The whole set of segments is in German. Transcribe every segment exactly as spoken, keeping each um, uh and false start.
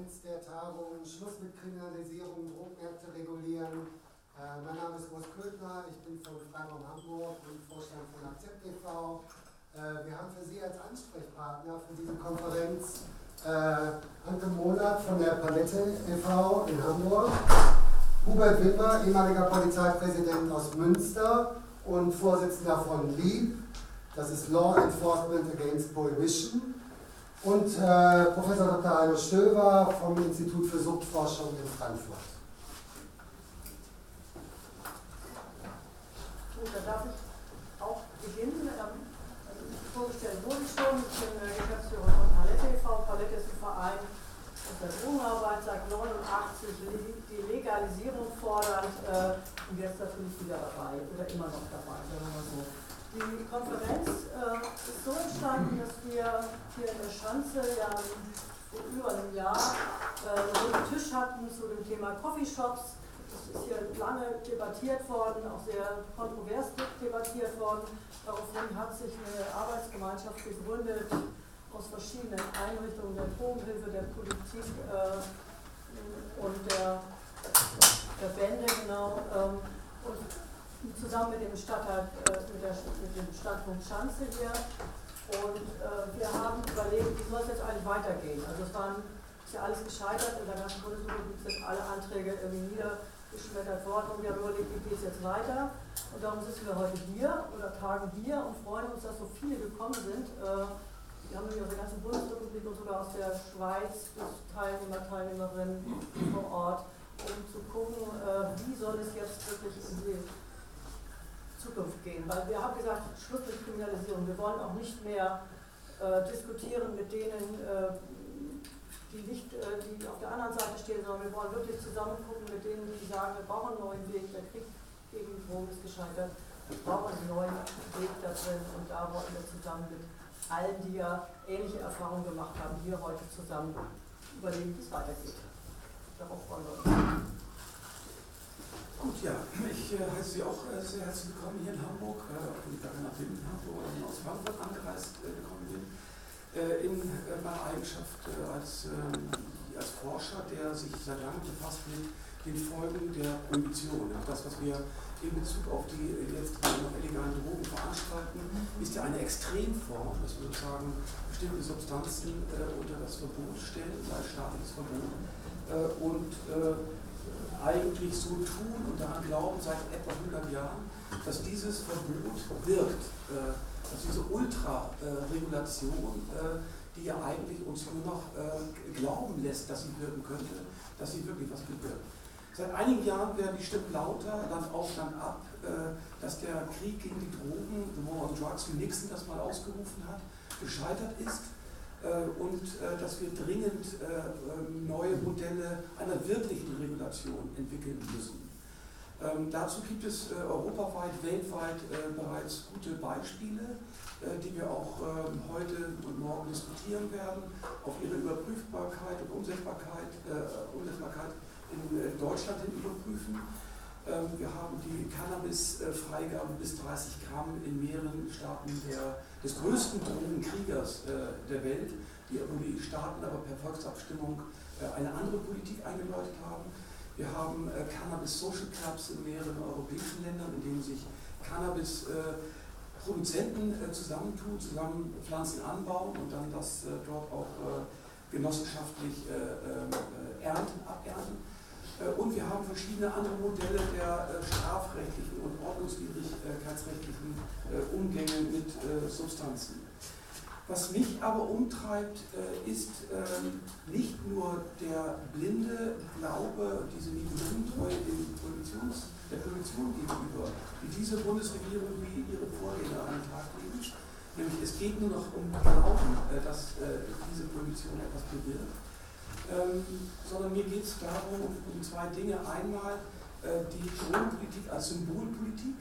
eins der Tagungen Schluss mit Kriminalisierung, Drogenmärkte regulieren. Äh, mein Name ist Urs Kürtner, ich bin von Freiraum Hamburg und Vorstand von Akzept e V Äh, wir haben für Sie als Ansprechpartner für diese Konferenz äh, Ante Monat von der Palette e V in Hamburg, Hubert Wimber, ehemaliger Polizeipräsident aus Münster und Vorsitzender von LEAP, das ist Law Enforcement Against Prohibition, und äh, Professor Doktor Heino Stöver vom Institut für Suchtforschung in Frankfurt. Gut, dann darf ich auch beginnen. Ähm, also vorgestellt wurde ich schon, ich bin äh, Geschäftsführer von Palette e V. Palette ist ein Verein aus der Drogenarbeit, seit neunzehnhundertneunundachtzig, die Legalisierung fordert äh, und jetzt natürlich wieder dabei, oder immer noch dabei, sagen wir mal so. Die Konferenz äh, ist so entstanden, dass wir hier in der Schanze ja vor über einem Jahr äh, einen Tisch hatten zu dem Thema Coffeeshops. Das ist hier lange debattiert worden, auch sehr kontrovers debattiert worden. Daraufhin hat sich eine Arbeitsgemeinschaft gegründet aus verschiedenen Einrichtungen der Drogenhilfe, der Politik äh, und der Verbände, genau. Ähm, und zusammen mit dem Stadtteil, äh, mit, der, mit dem Standpunkt Schanze hier. Und äh, wir haben überlegt, wie soll es jetzt eigentlich weitergehen. Also es waren, ist ja alles gescheitert, in der ganzen Bundesrepublik sind alle Anträge irgendwie niedergeschmettert worden und wir haben überlegt, wie geht es jetzt weiter. Und darum sitzen wir heute hier oder tagen hier und freuen uns, dass so viele gekommen sind. Äh, wir haben nämlich aus der ganzen Bundesrepublik und sogar aus der Schweiz bis Teilnehmer, Teilnehmerinnen vor Ort, um zu gucken, äh, wie soll es jetzt wirklich in die Zukunft gehen, weil wir haben gesagt, Schluss mit Kriminalisierung. Wir wollen auch nicht mehr äh, diskutieren mit denen, äh, die nicht äh, die auf der anderen Seite stehen, sondern wir wollen wirklich zusammen gucken mit denen, die sagen, wir brauchen einen neuen Weg, der Krieg gegen Drogen ist gescheitert, wir brauchen einen neuen Weg da drin und da wollen wir zusammen mit allen, die ja ähnliche Erfahrungen gemacht haben, hier heute zusammen überlegen, wie es weitergeht. Darauf freuen wir uns. Gut, ja, ich äh, heiße Sie auch äh, sehr herzlich willkommen hier in Hamburg. Ich bin gerade nach dem Hamburg oder aus Frankfurt angereist äh, gekommen bin. Äh, in äh, meiner Eigenschaft äh, als, äh, als Forscher, der sich seit langem befasst mit den Folgen der Prohibition. Ja, das, was wir in Bezug auf die äh, jetzt noch illegalen Drogen veranstalten, ist ja eine Extremform, dass wir sozusagen bestimmte Substanzen äh, unter das Verbot stellen, als staatliches Verbot. Äh, und äh, eigentlich so tun und daran glauben seit etwa hundert Jahren, dass dieses Verbot wirkt, äh, dass diese Ultra-Regulation, äh, die ja eigentlich uns nur noch äh, glauben lässt, dass sie wirken könnte, dass sie wirklich was bewirkt. Seit einigen Jahren werden die Stimmen lauter, Land auf, Land ab, äh, dass der Krieg gegen die Drogen, the war on drugs, wie Nixon das mal ausgerufen hat, gescheitert ist. Und äh, dass wir dringend äh, neue Modelle einer wirklichen Regulation entwickeln müssen. Ähm, dazu gibt es äh, europaweit, weltweit äh, bereits gute Beispiele, äh, die wir auch äh, heute und morgen diskutieren werden, auf ihre Überprüfbarkeit und Umsetzbarkeit, äh, Umsetzbarkeit in äh, Deutschland hin überprüfen. Ähm, wir haben die Cannabis-Freigabe bis dreißig Gramm in mehreren Staaten der, des größten Drogenkriegers äh, der Welt, die, die Staaten aber per Volksabstimmung äh, eine andere Politik eingeläutet haben. Wir haben äh, Cannabis-Social Clubs in mehreren europäischen Ländern, in denen sich Cannabis-Produzenten äh, äh, zusammentun, zusammen Pflanzen anbauen und dann das äh, dort auch äh, genossenschaftlich äh, äh, ernten, abernten. Und wir haben verschiedene andere Modelle der äh, strafrechtlichen und ordnungswidrigkeitsrechtlichen äh, Umgänge mit äh, Substanzen. Was mich aber umtreibt, äh, ist äh, nicht nur der blinde Glaube, diese Nibelungentreue der Prohibition gegenüber, die diese Bundesregierung wie ihre Vorredner an den Tag legen. Nämlich es geht nur noch um Glauben, äh, dass äh, diese Prohibition etwas bewirkt. Ähm, sondern mir geht es darum, um zwei Dinge. Einmal äh, die Drogenpolitik als Symbolpolitik.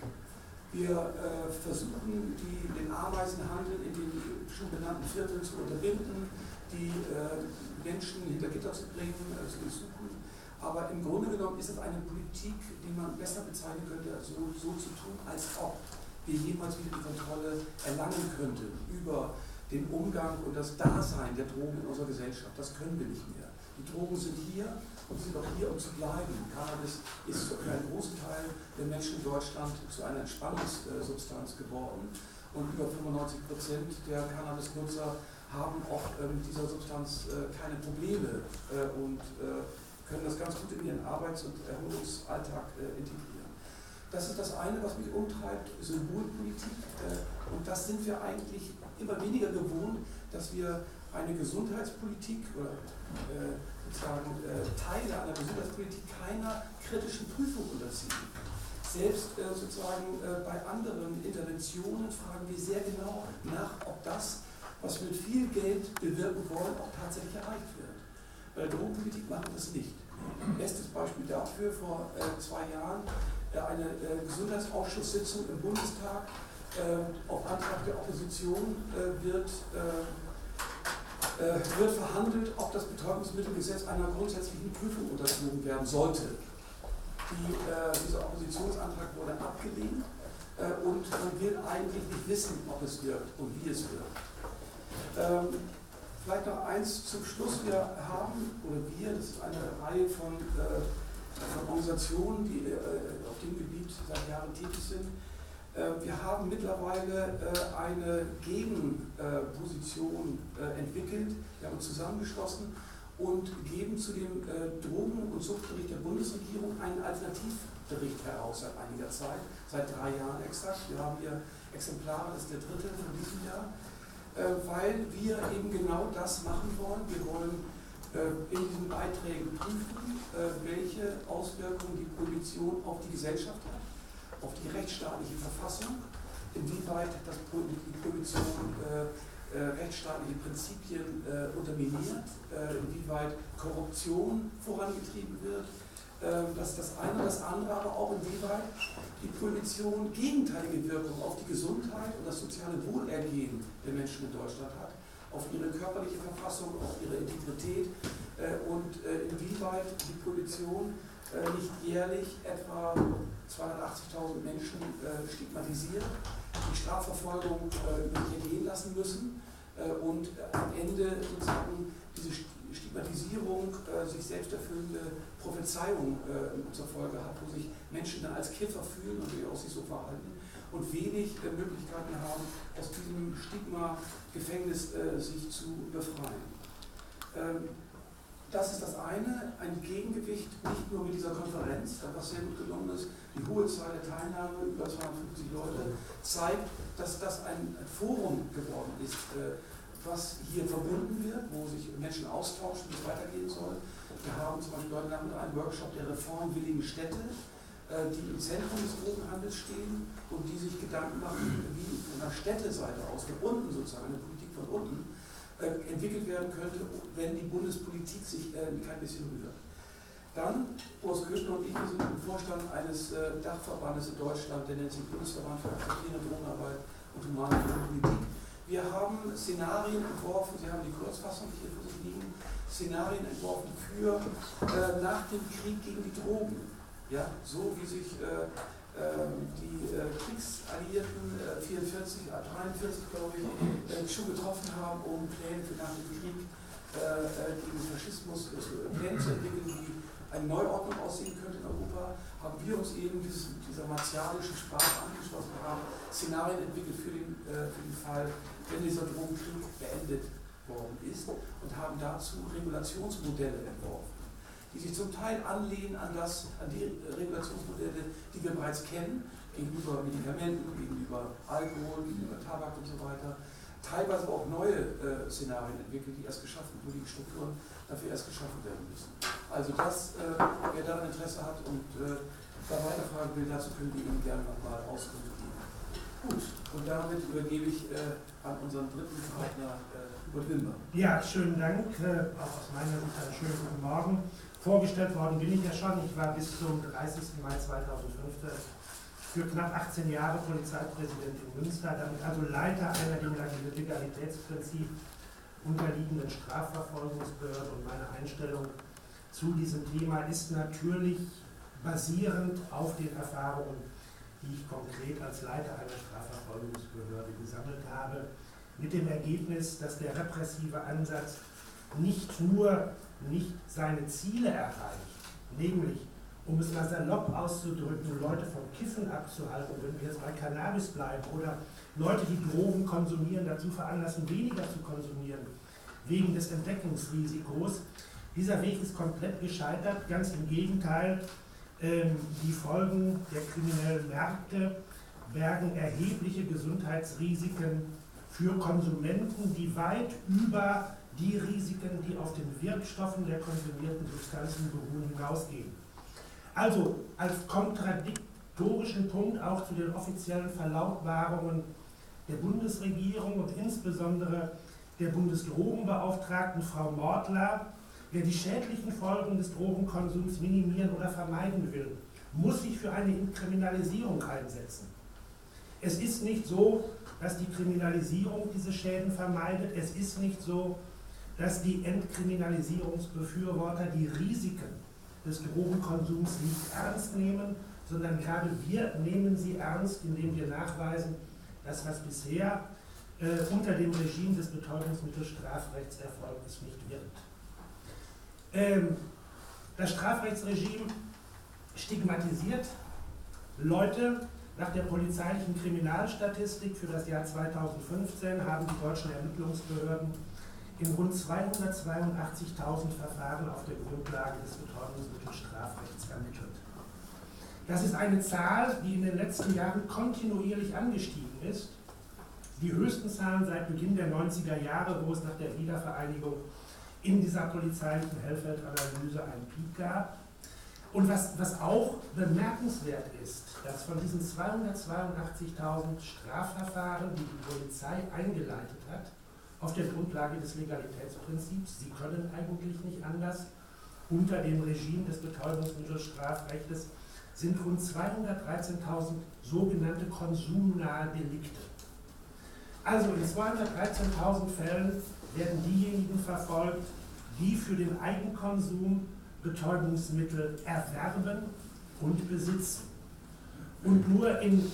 Wir äh, versuchen, die, den Ameisenhandel in den schon benannten Vierteln zu unterbinden, die äh, Menschen hinter Gitter zu bringen, äh, zu besuchen. Aber im Grunde genommen ist es eine Politik, die man besser bezeichnen könnte, so, so zu tun, als ob wir jemals wieder die Kontrolle erlangen könnten über den Umgang und das Dasein der Drogen in unserer Gesellschaft. Das können wir nicht mehr. Die Drogen sind hier und sind auch hier, um zu bleiben. Cannabis ist für einen großen Teil der Menschen in Deutschland zu einer Entspannungssubstanz geworden. Und über fünfundneunzig Prozent der Cannabis-Nutzer haben auch mit dieser Substanz keine Probleme und können das ganz gut in ihren Arbeits- und Erholungsalltag integrieren. Das ist das eine, was mich umtreibt, Symbolpolitik. Und das sind wir eigentlich immer weniger gewohnt, dass wir eine Gesundheitspolitik oder sozusagen Teile einer Gesundheitspolitik keiner kritischen Prüfung unterziehen. Selbst äh, sozusagen äh, bei anderen Interventionen fragen wir sehr genau nach, ob das, was wir mit viel Geld bewirken wollen, auch tatsächlich erreicht wird. Bei der Drogenpolitik machen wir das nicht. Bestes Beispiel dafür, vor äh, zwei Jahren äh, eine äh, Gesundheitsausschusssitzung im Bundestag äh, auf Antrag der Opposition äh, wird, äh, äh, wird verhandelt, ob das Betäubungsmittelgesetz einer grundsätzlichen Prüfung unterzogen werden sollte. Die, äh, dieser Oppositionsantrag wurde abgelehnt äh, und man will eigentlich nicht wissen, ob es wirkt und wie es wirkt. Ähm, vielleicht noch eins zum Schluss. Wir haben, oder wir, das ist eine Reihe von, äh, von Organisationen, die äh, auf dem Gebiet seit Jahren tätig sind. Äh, wir haben mittlerweile äh, eine Gegenposition äh, entwickelt, wir haben uns zusammengeschlossen und geben zu dem äh, Drogen- und Suchtbericht der Bundesregierung einen Alternativbericht heraus seit einiger Zeit, seit drei Jahren exakt. Wir haben hier Exemplare, das ist der dritte von diesem Jahr, äh, weil wir eben genau das machen wollen. Wir wollen äh, in diesen Beiträgen prüfen, äh, welche Auswirkungen die Prohibition auf die Gesellschaft hat, auf die rechtsstaatliche Verfassung, inwieweit das Pro die Prohibition äh, Äh, rechtsstaatliche Prinzipien äh, unterminiert, äh, inwieweit Korruption vorangetrieben wird. Äh, das ist das eine, das andere aber auch, inwieweit die Prohibition gegenteilige Wirkung auf die Gesundheit und das soziale Wohlergehen der Menschen in Deutschland hat, auf ihre körperliche Verfassung, auf ihre Integrität äh, und äh, inwieweit die Prohibition äh, nicht jährlich etwa zweihundertachtzigtausend Menschen äh, stigmatisiert, die Strafverfolgung äh, ergehen lassen müssen äh, und äh, am Ende sozusagen diese Stigmatisierung äh, sich selbst erfüllende Prophezeiung äh, zur Folge hat, wo sich Menschen dann als Kiffer fühlen und die auch sich so verhalten und wenig äh, Möglichkeiten haben, aus diesem Stigma-Gefängnis äh, sich zu befreien. Ähm, Das ist das eine, ein Gegengewicht, nicht nur mit dieser Konferenz, da was sehr gut gelungen ist, die hohe Zahl der Teilnahme, über zweihundertfünfzig Leute, zeigt, dass das ein Forum geworden ist, was hier verbunden wird, wo sich Menschen austauschen, wie es weitergehen soll. Wir haben zum Beispiel heute Nachmittag einen Workshop der reformwilligen Städte, die im Zentrum des Drogenhandels stehen und die sich Gedanken machen, wie von der Städteseite aus, von unten sozusagen, eine Politik von unten, entwickelt werden könnte, wenn die Bundespolitik sich äh, kein bisschen rührt. Dann, Urs Kürtner und ich sind im Vorstand eines äh, Dachverbandes in Deutschland, der nennt sich Bundesverband für Aktivitäten, Drogenarbeit und humanistische Politik. Wir haben Szenarien entworfen, Sie haben die Kurzfassung hier für sich liegen, Szenarien entworfen für äh, nach dem Krieg gegen die Drogen. Ja, so wie sich äh, die äh, Kriegsalliierten äh, vierundvierzig, dreiundvierzig, glaube ich, äh, schon getroffen haben, um Pläne für nach dem Krieg äh, äh, gegen Faschismus äh, Pläne zu entwickeln, die eine Neuordnung aussehen könnte in Europa, haben wir uns eben dieses, dieser martialischen Sprache angeschlossen, haben Szenarien entwickelt für den, äh, für den Fall, wenn dieser Drogenkrieg beendet worden ist und haben dazu Regulationsmodelle entworfen, die sich zum Teil anlehnen an, das, an die Regulationsmodelle, die wir bereits kennen, gegenüber Medikamenten, gegenüber Alkohol, gegenüber Tabak und so weiter, teilweise auch neue äh, Szenarien entwickeln, die erst geschaffen, wo die Strukturen dafür erst geschaffen werden müssen. Also das, äh, wer daran Interesse hat und äh, da weiterfragen will, dazu können wir Ihnen gerne nochmal Auskunft geben. Gut, und damit übergebe ich äh, an unseren dritten Partner, äh, Hubert Wimber. Ja, schönen Dank, äh, auch aus meiner Sicht einen schönen guten Morgen. Vorgestellt worden bin ich ja schon. Ich war bis zum dreißigsten Mai zweitausendfünf für knapp achtzehn Jahre Polizeipräsident in Münster, damit also Leiter einer dem Legalitätsprinzip unterliegenden Strafverfolgungsbehörde. Und meine Einstellung zu diesem Thema ist natürlich basierend auf den Erfahrungen, die ich konkret als Leiter einer Strafverfolgungsbehörde gesammelt habe, mit dem Ergebnis, dass der repressive Ansatz nicht nur nicht seine Ziele erreicht, nämlich, um es mal salopp auszudrücken, Leute vom Kiffen abzuhalten, wenn wir jetzt bei Cannabis bleiben, oder Leute, die Drogen konsumieren, dazu veranlassen, weniger zu konsumieren, wegen des Entdeckungsrisikos. Dieser Weg ist komplett gescheitert, ganz im Gegenteil, die Folgen der kriminellen Märkte bergen erhebliche Gesundheitsrisiken für Konsumenten, die weit über die Risiken, die auf den Wirkstoffen der konsumierten Substanzen beruhen, hinausgehen. Also als kontradiktorischen Punkt auch zu den offiziellen Verlautbarungen der Bundesregierung und insbesondere der Bundesdrogenbeauftragten Frau Mortler: Wer die schädlichen Folgen des Drogenkonsums minimieren oder vermeiden will, muss sich für eine Kriminalisierung einsetzen. Es ist nicht so, dass die Kriminalisierung diese Schäden vermeidet. Es ist nicht so, dass die Entkriminalisierungsbefürworter die Risiken des Drogenkonsums nicht ernst nehmen, sondern gerade wir nehmen sie ernst, indem wir nachweisen, dass was bisher äh, unter dem Regime des Betäubungsmittelstrafrechts erfolgt ist, nicht wirkt. Ähm, das Strafrechtsregime stigmatisiert Leute. Nach der polizeilichen Kriminalstatistik für das Jahr zweitausendfünfzehn haben die deutschen Ermittlungsbehörden in rund zweihundertzweiundachtzigtausend Verfahren auf der Grundlage des Betäubungsmittelstrafrechts ermittelt. Das ist eine Zahl, die in den letzten Jahren kontinuierlich angestiegen ist. Die höchsten Zahlen seit Beginn der neunziger Jahre, wo es nach der Wiedervereinigung in dieser polizeilichen Hellfeldanalyse einen Peak gab. Und was, was auch bemerkenswert ist, dass von diesen zweihundertzweiundachtzigtausend Strafverfahren, die die Polizei eingeleitet hat, auf der Grundlage des Legalitätsprinzips, sie können eigentlich nicht anders, unter dem Regime des Betäubungsmittelstrafrechts, sind rund zweihundertdreizehntausend sogenannte konsumnahe Delikte. Also in zweihundertdreizehntausend Fällen werden diejenigen verfolgt, die für den Eigenkonsum Betäubungsmittel erwerben und besitzen. Und nur in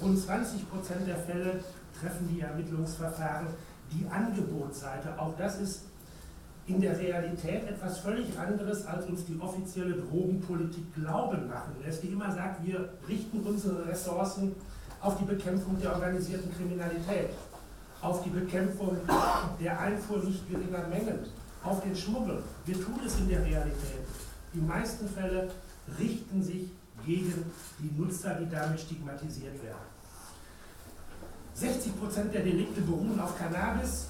rund zwanzig Prozent der Fälle treffen die Ermittlungsverfahren die Angebotsseite. Auch das ist in der Realität etwas völlig anderes, als uns die offizielle Drogenpolitik glauben machen lässt, die immer sagt, wir richten unsere Ressourcen auf die Bekämpfung der organisierten Kriminalität, auf die Bekämpfung der Einfuhr nicht geringer Mengen, auf den Schmuggel. Wir tun es in der Realität. Die meisten Fälle richten sich gegen die Nutzer, die damit stigmatisiert werden. sechzig Prozent der Delikte beruhen auf Cannabis.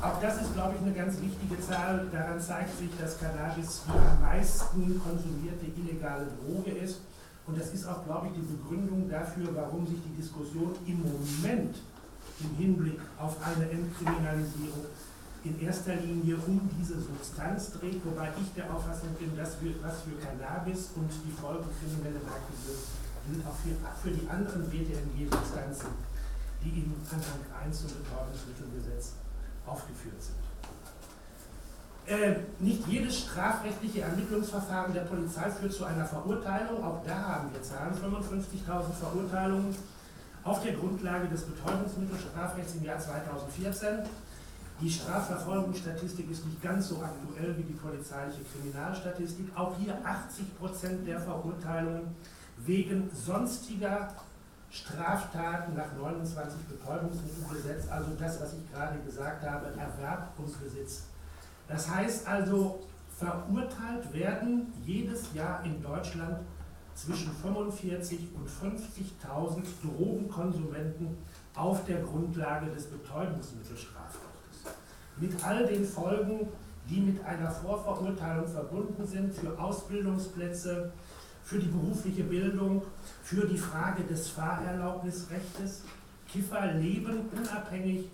Auch das ist, glaube ich, eine ganz wichtige Zahl. Daran zeigt sich, dass Cannabis die am meisten konsumierte illegale Droge ist. Und das ist auch, glaube ich, die Begründung dafür, warum sich die Diskussion im Moment im Hinblick auf eine Entkriminalisierung in erster Linie um diese Substanz dreht, wobei ich der Auffassung bin, dass wir, was für Cannabis und die Folgen krimineller Märkte sind, gilt auch für, für die anderen B T M G-Substanzen, die im Anhang eins zum Betäubungsmittelgesetz aufgeführt sind. Äh, nicht jedes strafrechtliche Ermittlungsverfahren der Polizei führt zu einer Verurteilung, auch da haben wir Zahlen, fünfundfünfzigtausend Verurteilungen auf der Grundlage des Betäubungsmittelstrafrechts im Jahr zweitausendvierzehn. Die Strafverfolgungsstatistik ist nicht ganz so aktuell wie die polizeiliche Kriminalstatistik. Auch hier achtzig Prozent der Verurteilungen wegen sonstiger Straftaten nach neunundzwanzig Betäubungsmittelgesetz, also das, was ich gerade gesagt habe, Erwerb und Besitz. Das heißt also, verurteilt werden jedes Jahr in Deutschland zwischen fünfundvierzigtausend und fünfzigtausend Drogenkonsumenten auf der Grundlage des Betäubungsmittelstrafrechts. Mit all den Folgen, die mit einer Vorverurteilung verbunden sind, für Ausbildungsplätze, für die berufliche Bildung, für die Frage des Fahrerlaubnisrechts. Kiffer leben unabhängig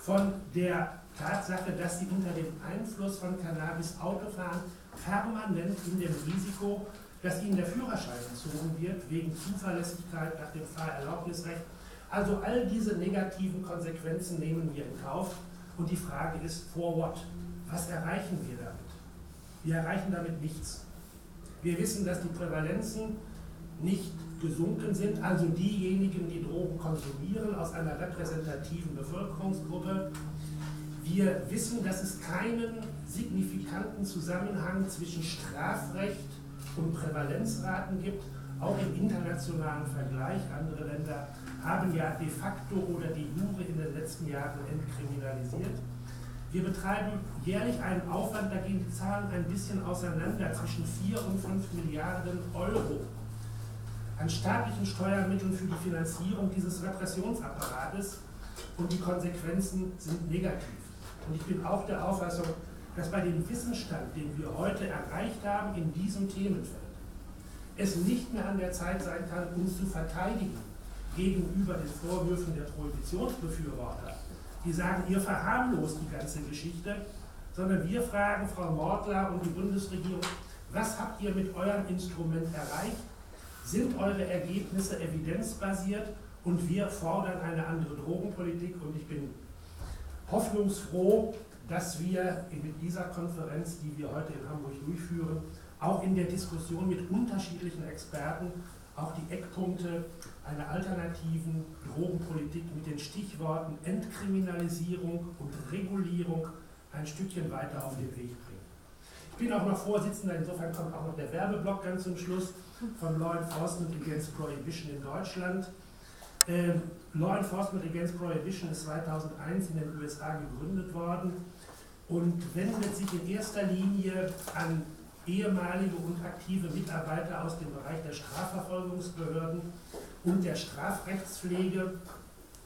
von der Tatsache, dass sie unter dem Einfluss von Cannabis Auto fahren, permanent in dem Risiko, dass ihnen der Führerschein entzogen wird, wegen Zuverlässigkeit nach dem Fahrerlaubnisrecht. Also all diese negativen Konsequenzen nehmen wir in Kauf. Und die Frage ist, for what? Was erreichen wir damit? Wir erreichen damit nichts. Wir wissen, dass die Prävalenzen nicht gesunken sind, also diejenigen, die Drogen konsumieren, aus einer repräsentativen Bevölkerungsgruppe. Wir wissen, dass es keinen signifikanten Zusammenhang zwischen Strafrecht und Prävalenzraten gibt, auch im internationalen Vergleich. Andere Länder haben ja de facto oder de jure in den letzten Jahren entkriminalisiert. Wir betreiben jährlich einen Aufwand, da gehen die Zahlen ein bisschen auseinander, zwischen vier und fünf Milliarden Euro an staatlichen Steuermitteln für die Finanzierung dieses Repressionsapparates, und die Konsequenzen sind negativ. Und ich bin auch der Auffassung, dass bei dem Wissensstand, den wir heute erreicht haben in diesem Themenfeld, es nicht mehr an der Zeit sein kann, uns zu verteidigen gegenüber den Vorwürfen der Prohibitionsbefürworter, die sagen, ihr verharmlost die ganze Geschichte, sondern wir fragen Frau Mortler und die Bundesregierung, was habt ihr mit eurem Instrument erreicht? Sind eure Ergebnisse evidenzbasiert? Und wir fordern eine andere Drogenpolitik, und ich bin hoffnungsfroh, dass wir mit dieser Konferenz, die wir heute in Hamburg durchführen, auch in der Diskussion mit unterschiedlichen Experten auch die Eckpunkte einer alternativen Drogenpolitik mit den Stichworten Entkriminalisierung und Regulierung ein Stückchen weiter auf den Weg bringen. Ich bin auch noch Vorsitzender, insofern kommt auch noch der Werbeblock ganz zum Schluss von Law Enforcement Against Prohibition in Deutschland. Ähm, Law Enforcement Against Prohibition ist zweitausendeins in den U S A gegründet worden und wendet sich in erster Linie an ehemalige und aktive Mitarbeiter aus dem Bereich der Strafverfolgungsbehörden und der Strafrechtspflege,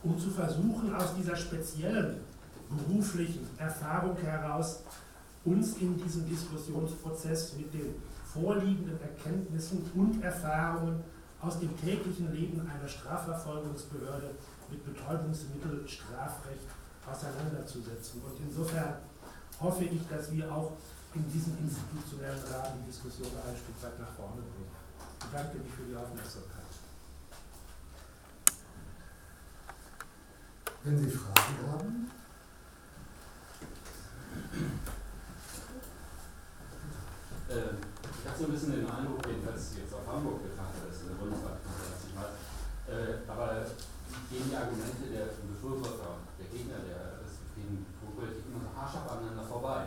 um zu versuchen, aus dieser speziellen beruflichen Erfahrung heraus uns in diesem Diskussionsprozess mit den vorliegenden Erkenntnissen und Erfahrungen aus dem täglichen Leben einer Strafverfolgungsbehörde mit Betäubungsmittelstrafrecht auseinanderzusetzen. Und insofern hoffe ich, dass wir auch in diesen institutionellen Rahmen die Diskussion ein Stück weit nach vorne bringen. Ich bedanke mich für die Aufmerksamkeit. Wenn Sie Fragen haben? Ähm, ich habe so ein bisschen den Eindruck, jedenfalls jetzt auf Hamburg betrachtet ist, in der Bundestagsfraktion, äh, aber gehen die Argumente der Befürworter, der Gegner der restriktiven Drogenpolitik immer so haarscharf aneinander vorbei.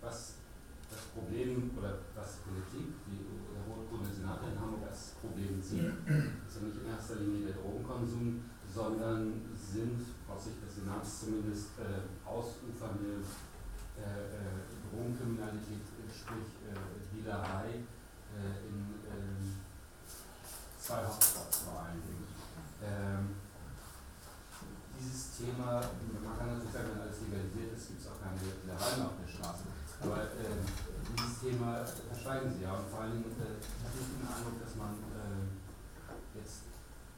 Was das Problem oder was Politik, die der rot-grüne Senat in Hamburg als Problem sieht, ist ja nicht in erster Linie der Drogenkonsum, sondern sind aus Sicht des Senats zumindest äh, ausufernde äh, äh, Drogenkriminalität, sprich äh, Dealerei äh, in äh, zwei Hotspots vor allen Dingen. Ähm, Dieses Thema, man kann natürlich sagen, wenn alles legalisiert ist, gibt es auch keine Dealereien auf der Straße. Aber äh, dieses Thema verschweigen Sie ja. Und vor allen Dingen äh, habe ich den Eindruck, dass man äh, jetzt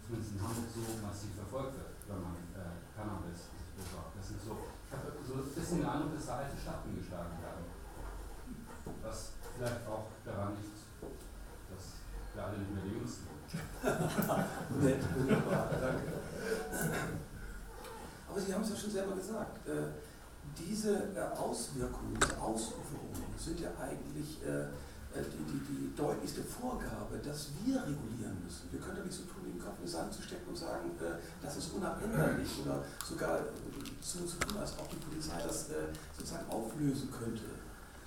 zumindest in Hamburg so massiv verfolgt wird, wenn man äh, Cannabis besorgt. Das sind so, ich habe so ein bisschen den Eindruck, dass da alte Staaten geschlagen werden. Was vielleicht auch daran liegt, dass wir alle nicht mehr die Jüngsten sind. Nett, wunderbar, danke. Aber Sie haben es ja schon selber gesagt, äh, diese äh, Auswirkungen, diese Ausuferungen sind ja eigentlich äh, die, die, die deutlichste Vorgabe, dass wir regulieren müssen. Wir können ja nicht so tun, den Kopf in den Sand zu stecken und sagen, äh, das ist unabänderlich oder sogar so zu tun, als ob die Polizei das äh, sozusagen auflösen könnte.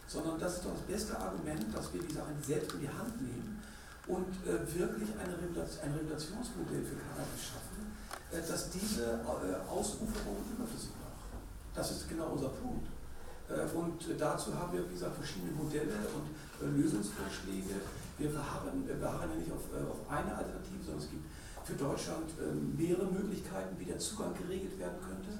Sondern das ist doch das beste Argument, dass wir die Sachen selbst in die Hand nehmen und äh, wirklich eine Regulation, ein Regulationsmodell für Cannabis schaffen, dass diese Ausuferung überflüssig macht. Das ist genau unser Punkt. Und dazu haben wir, wie gesagt, verschiedene Modelle und Lösungsvorschläge. Wir beharren, beharren ja nicht auf, auf eine Alternative, sondern es gibt für Deutschland mehrere Möglichkeiten, wie der Zugang geregelt werden könnte.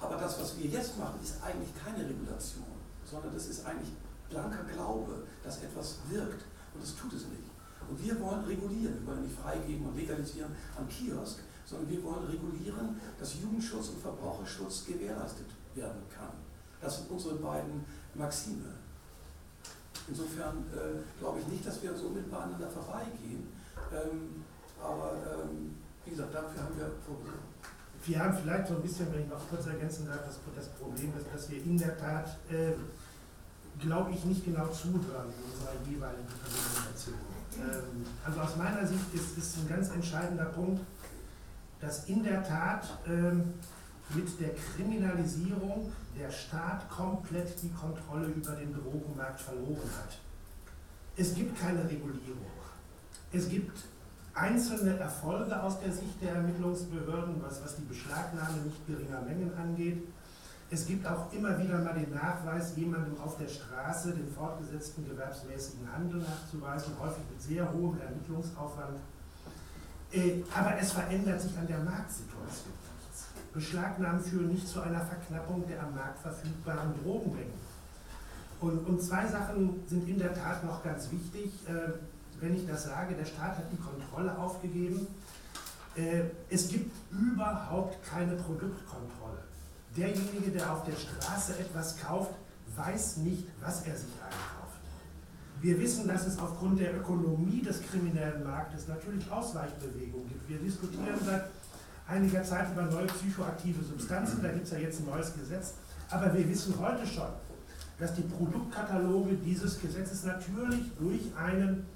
Aber das, was wir jetzt machen, ist eigentlich keine Regulation, sondern das ist eigentlich blanker Glaube, dass etwas wirkt. Und das tut es nicht. Und wir wollen regulieren. Wir wollen nicht freigeben und legalisieren am Kiosk, sondern wir wollen regulieren, dass Jugendschutz und Verbraucherschutz gewährleistet werden kann. Das sind unsere beiden Maxime. Insofern äh, glaube ich nicht, dass wir so miteinander vorbeigehen. Ähm, aber ähm, wie gesagt, dafür haben wir vorgesorgt. Wir haben vielleicht so ein bisschen, wenn ich noch kurz ergänzen darf, das, das Problem ist, dass wir in der Tat, äh, glaube ich, nicht genau zuhören in unserer jeweiligen Kommunikation. Ähm, also aus meiner Sicht ist, ist ein ganz entscheidender Punkt, dass in der Tat ähm, mit der Kriminalisierung der Staat komplett die Kontrolle über den Drogenmarkt verloren hat. Es gibt keine Regulierung. Es gibt einzelne Erfolge aus der Sicht der Ermittlungsbehörden, was, was die Beschlagnahme nicht geringer Mengen angeht. Es gibt auch immer wieder mal den Nachweis, jemandem auf der Straße den fortgesetzten gewerbsmäßigen Handel nachzuweisen, häufig mit sehr hohem Ermittlungsaufwand. Aber es verändert sich an der Marktsituation nichts. Beschlagnahmen führen nicht zu einer Verknappung der am Markt verfügbaren Drogenmengen. Und, und zwei Sachen sind in der Tat noch ganz wichtig, wenn ich das sage. Der Staat hat die Kontrolle aufgegeben. Es gibt überhaupt keine Produktkontrolle. Derjenige, der auf der Straße etwas kauft, weiß nicht, was er sich einkauft. Wir wissen, dass es aufgrund der Ökonomie des kriminellen Marktes natürlich Ausweichbewegungen gibt. Wir diskutieren seit einiger Zeit über neue psychoaktive Substanzen, da gibt es ja jetzt ein neues Gesetz. Aber wir wissen heute schon, dass die Produktkataloge dieses Gesetzes natürlich durch einen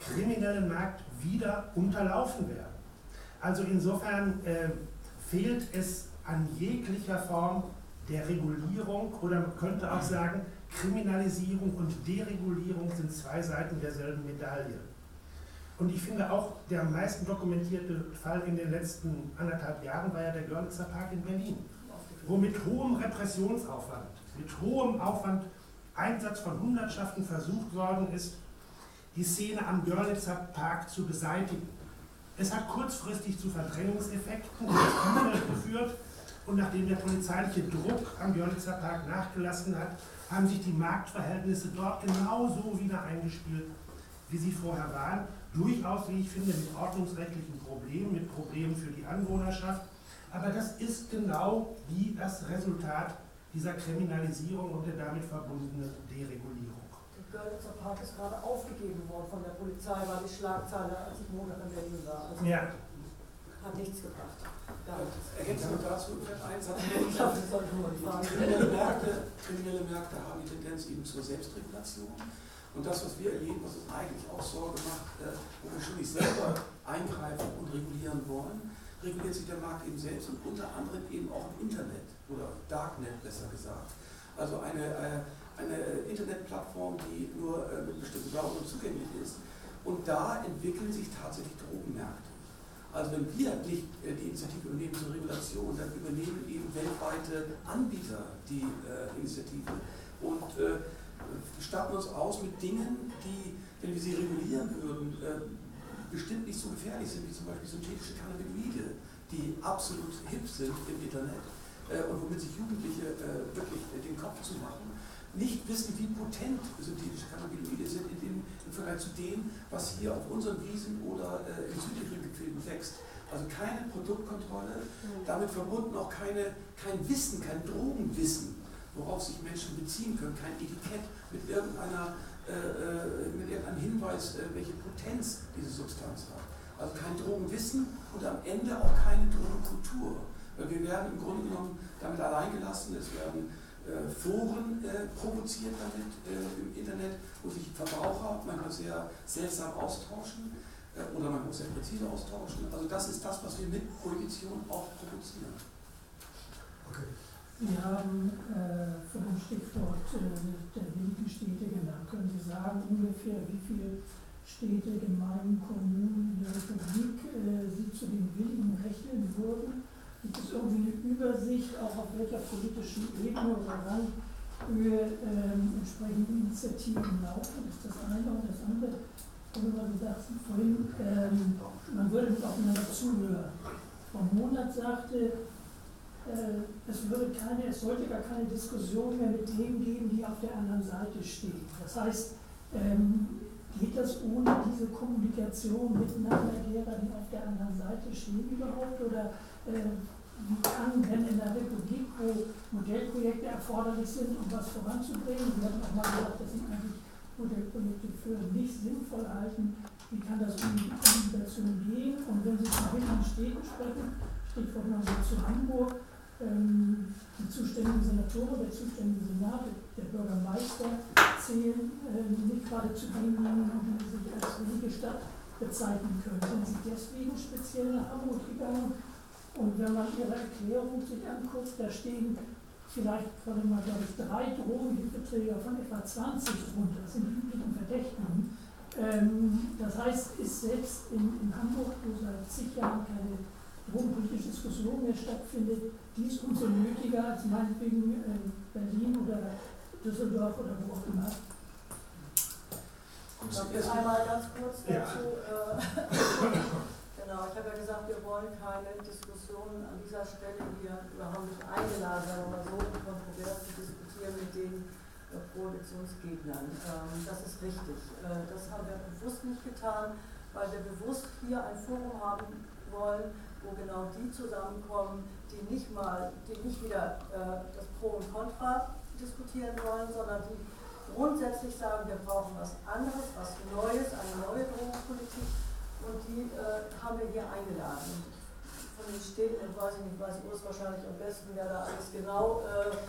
kriminellen Markt wieder unterlaufen werden. Also insofern äh, fehlt es an jeglicher Form der Regulierung, oder man könnte auch sagen, Kriminalisierung und Deregulierung sind zwei Seiten derselben Medaille. Und ich finde auch, der am meisten dokumentierte Fall in den letzten anderthalb Jahren war ja der Görlitzer Park in Berlin, wo mit hohem Repressionsaufwand, mit hohem Aufwand, Einsatz von Hundertschaften versucht worden ist, die Szene am Görlitzer Park zu beseitigen. Es hat kurzfristig zu Verdrängungseffekten geführt, und nachdem der polizeiliche Druck am Görlitzer Park nachgelassen hat, haben sich die Marktverhältnisse dort genauso wieder eingespielt, wie sie vorher waren. Durchaus, wie ich finde, mit ordnungsrechtlichen Problemen, mit Problemen für die Anwohnerschaft. Aber das ist genau die, das Resultat dieser Kriminalisierung und der damit verbundenen Deregulierung. Der Görlitzer Park ist gerade aufgegeben worden von der Polizei, war die Schlagzeile, als ich Montag in Berlin war. Also ja. Hat nichts gebracht. Ergänzend dazu, eins hat ich glaube, das sollte man fragen. Kriminelle Märkte, kriminelle Märkte haben die Tendenz eben zur Selbstregulation. Und das, was wir erleben, was uns eigentlich auch Sorge macht, wo wir schon nicht selber eingreifen und regulieren wollen, reguliert sich der Markt eben selbst und unter anderem eben auch im Internet oder Darknet, besser gesagt. Also eine, eine Internetplattform, die nur mit bestimmten Browsern zugänglich ist. Und da entwickeln sich tatsächlich Drogenmärkte. Also wenn wir nicht die Initiative übernehmen zur Regulation, dann übernehmen eben weltweite Anbieter die äh, Initiative und äh, starten uns aus mit Dingen, die, wenn wir sie regulieren würden, äh, bestimmt nicht so gefährlich sind, wie zum Beispiel synthetische Cannabinoide, die absolut hip sind im Internet äh, und womit sich Jugendliche äh, wirklich äh, den Kopf zu machen, nicht wissen, wie potent synthetische Cannabinoide sind in dem, im Vergleich zu dem, was hier auf unseren Wiesen oder äh, in Südtirol wächst. Also keine Produktkontrolle, damit verbunden auch keine, kein Wissen, kein Drogenwissen, worauf sich Menschen beziehen können, kein Etikett mit, irgendeiner, äh, mit irgendeinem Hinweis, äh, welche Potenz diese Substanz hat. Also kein Drogenwissen und am Ende auch keine Drogenkultur. Weil wir werden im Grunde genommen damit alleingelassen, es werden Äh, Foren äh, provoziert damit äh, im Internet, wo sich Verbraucher manchmal sehr seltsam austauschen äh, oder man muss sehr präzise austauschen. Also das ist das, was wir mit Projektion auch provozieren. Okay. Wir haben äh, für das Stichwort äh, der wilden Städte genannt. Können Sie sagen ungefähr, wie viele Städte, Gemeinden, Kommunen in der Republik äh, Sie zu den wilden rechnen würden? Gibt es irgendwie eine Übersicht, auch auf welcher politischen Ebene oder Randhöhe ähm, entsprechende Initiativen laufen? Das ist das eine und das andere. Worüber wir sagten vorhin, ähm, man würde nicht aufeinander zuhören. Frau Monat sagte, äh, es, würde keine, es sollte gar keine Diskussion mehr mit denen geben, die auf der anderen Seite stehen. Das heißt, ähm, geht das ohne diese Kommunikation miteinander derer, die auf der anderen Seite stehen überhaupt? Oder wie kann denn in der Republik, wo Modellprojekte erforderlich sind, um was voranzubringen, wir haben auch mal gesagt, dass sich eigentlich Modellprojekte für nicht sinnvoll halten, wie kann das um die Kommunikation gehen? Und wenn Sie vorhin an Städten sprechen, Stichwort noch zu Hamburg, ähm, die zuständigen Senatoren, der zuständige Senat, der Bürgermeister zählen ähm, nicht gerade zu denjenigen, die sich als willige Stadt bezeichnen können. Sind Sie deswegen speziell nach Hamburg gegangen? Und wenn man Ihre Erklärung sich anguckt, da stehen vielleicht, warte mal, glaube ich, drei Drogenhilfeträger von etwa zwanzig drunter, das sind üblichen Verdächtigen. Ähm, das heißt, ist selbst in, in Hamburg, wo seit zig Jahren keine drogenpolitische Diskussion mehr stattfindet, dies umso nötiger als meinetwegen äh, Berlin oder Düsseldorf oder wo auch immer. Ich glaube, einmal ganz kurz dazu. Ja. Äh, Genau, ich habe ja gesagt, wir wollen keine Diskussionen an dieser Stelle hier überhaupt nicht einladen oder so kontrovers zu diskutieren mit den äh, Koalitionsgegnern. Ähm, das ist richtig. Äh, das haben wir bewusst nicht getan, weil wir bewusst hier ein Forum haben wollen, wo genau die zusammenkommen, die nicht mal, die nicht wieder äh, das Pro und Contra diskutieren wollen, sondern die grundsätzlich sagen, wir brauchen was anderes, was Neues, eine neue Drogenpolitik. Und die äh, haben wir hier eingeladen. Und von den Städten, weiß ich nicht, weiß Urs wahrscheinlich am besten, wer da alles genau, äh,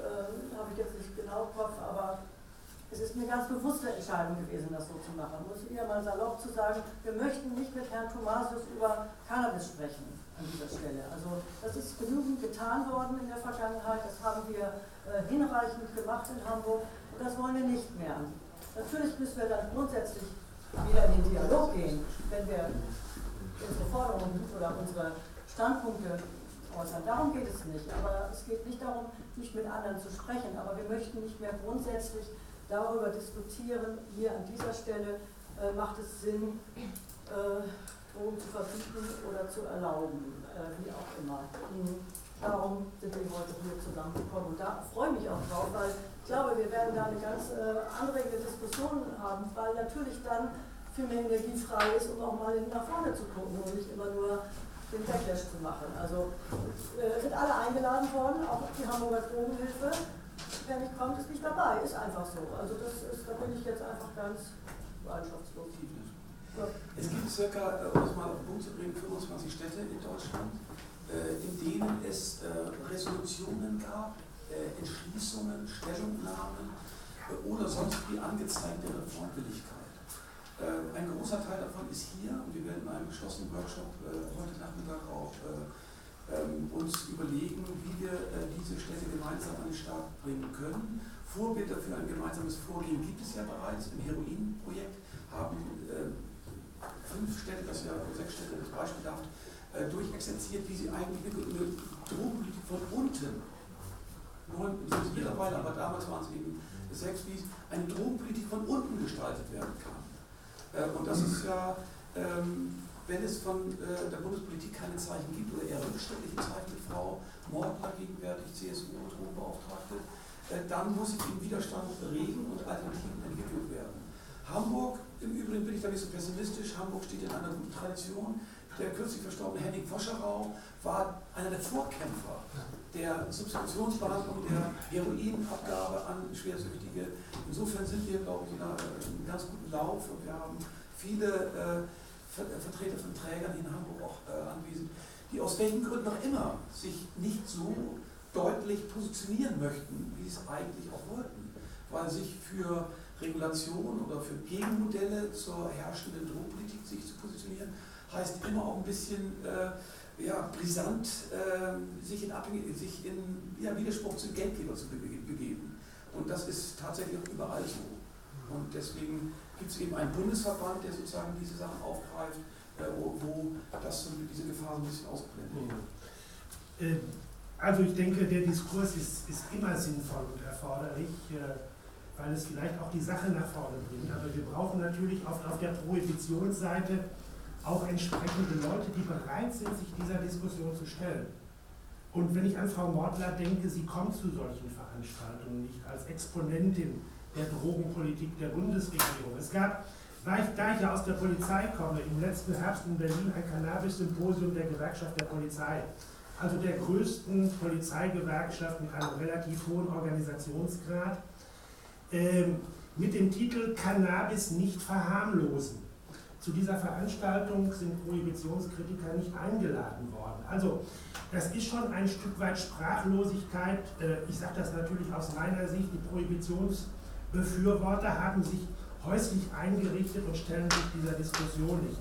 äh, habe ich jetzt nicht genau im Kopf, aber es ist eine ganz bewusste Entscheidung gewesen, das so zu machen. Muss ich wieder mal salopp zu sagen, wir möchten nicht mit Herrn Thomasius über Cannabis sprechen an dieser Stelle. Also das ist genügend getan worden in der Vergangenheit, das haben wir äh, hinreichend gemacht in Hamburg und das wollen wir nicht mehr. Natürlich müssen wir dann grundsätzlich wieder in den Dialog gehen, wenn wir unsere Forderungen oder unsere Standpunkte äußern. Darum geht es nicht. Aber es geht nicht darum, nicht mit anderen zu sprechen. Aber wir möchten nicht mehr grundsätzlich darüber diskutieren. Hier an dieser Stelle äh, macht es Sinn, äh, Drogen zu verbieten oder zu erlauben, äh, wie auch immer. Mhm. Darum sind wir heute hier zusammengekommen. Und da freue ich mich auch drauf, weil ich glaube, wir werden da eine ganz äh, anregende Diskussion haben, weil natürlich dann viel mehr Energie frei ist, um auch mal nach vorne zu gucken und nicht immer nur den Backlash zu machen. Also äh, sind alle eingeladen worden, auch die Hamburger Drogenhilfe. Wer nicht kommt, ist nicht dabei, ist einfach so. Also das ist, da bin ich jetzt einfach ganz leidenschaftslos. Ja. Es gibt circa, um es mal auf den Punkt zu bringen, fünfundzwanzig Städte in Deutschland, in denen es Resolutionen gab, Entschließungen, Stellungnahmen oder sonst wie angezeigte Reformwilligkeit. Ein großer Teil davon ist hier und wir werden in einem geschlossenen Workshop heute Nachmittag auch uns überlegen, wie wir diese Städte gemeinsam an den Start bringen können. Vorbilder für ein gemeinsames Vorgehen gibt es ja bereits. Im Heroinprojekt haben fünf Städte, das ja sechs Städte als Beispiel darf, durchexerziert, wie sie eigentlich eine Drogenpolitik von unten, neun, mittlerweile, aber damals waren es eben sechs, wie eine Drogenpolitik von unten gestaltet werden kann. Und das ist ja, wenn es von der Bundespolitik keine Zeichen gibt oder eher rückständige Zeichen mit Frau Mortler, gegenwärtig C S U-Drogenbeauftragte, dann muss sich im Widerstand regen und Alternativen entwickelt werden. Hamburg, im Übrigen bin ich da nicht so pessimistisch, Hamburg steht in einer guten Tradition. Der kürzlich verstorbene Henning Voscherau war einer der Vorkämpfer der Substitutionsbehandlung, der Heroinabgabe an Schwersüchtige. Insofern sind wir, glaube ich, in einem ganz guten Lauf und wir haben viele äh, Vertreter von Trägern in Hamburg auch äh, anwesend, die aus welchen Gründen auch immer sich nicht so deutlich positionieren möchten, wie sie es eigentlich auch wollten, weil sich für Regulation oder für Gegenmodelle zur herrschenden Drogenpolitik sich zu positionieren, heißt immer auch ein bisschen äh, ja, brisant, äh, sich in, Abhängig sich in ja, Widerspruch zu Geldgeber zu be begeben. Und das ist tatsächlich auch überall so. Und deswegen gibt es eben einen Bundesverband, der sozusagen diese Sachen aufgreift, äh, wo, wo das, diese Gefahr so ein bisschen ausgeblendet wird. Mhm. Also ich denke, der Diskurs ist, ist immer sinnvoll und erforderlich, äh, weil es vielleicht auch die Sache nach vorne bringt. Aber wir brauchen natürlich oft auf der Prohibitionsseite auch entsprechende Leute, die bereit sind, sich dieser Diskussion zu stellen. Und wenn ich an Frau Mortler denke, sie kommt zu solchen Veranstaltungen nicht als Exponentin der Drogenpolitik der Bundesregierung. Es gab, weil ich, da ich ja aus der Polizei komme, im letzten Herbst in Berlin ein Cannabis-Symposium der Gewerkschaft der Polizei, also der größten Polizeigewerkschaft mit einem relativ hohen Organisationsgrad, ähm, mit dem Titel Cannabis nicht verharmlosen. Zu dieser Veranstaltung sind Prohibitionskritiker nicht eingeladen worden. Also das ist schon ein Stück weit Sprachlosigkeit. Ich sage das natürlich aus meiner Sicht. Die Prohibitionsbefürworter haben sich häuslich eingerichtet und stellen sich dieser Diskussion nicht.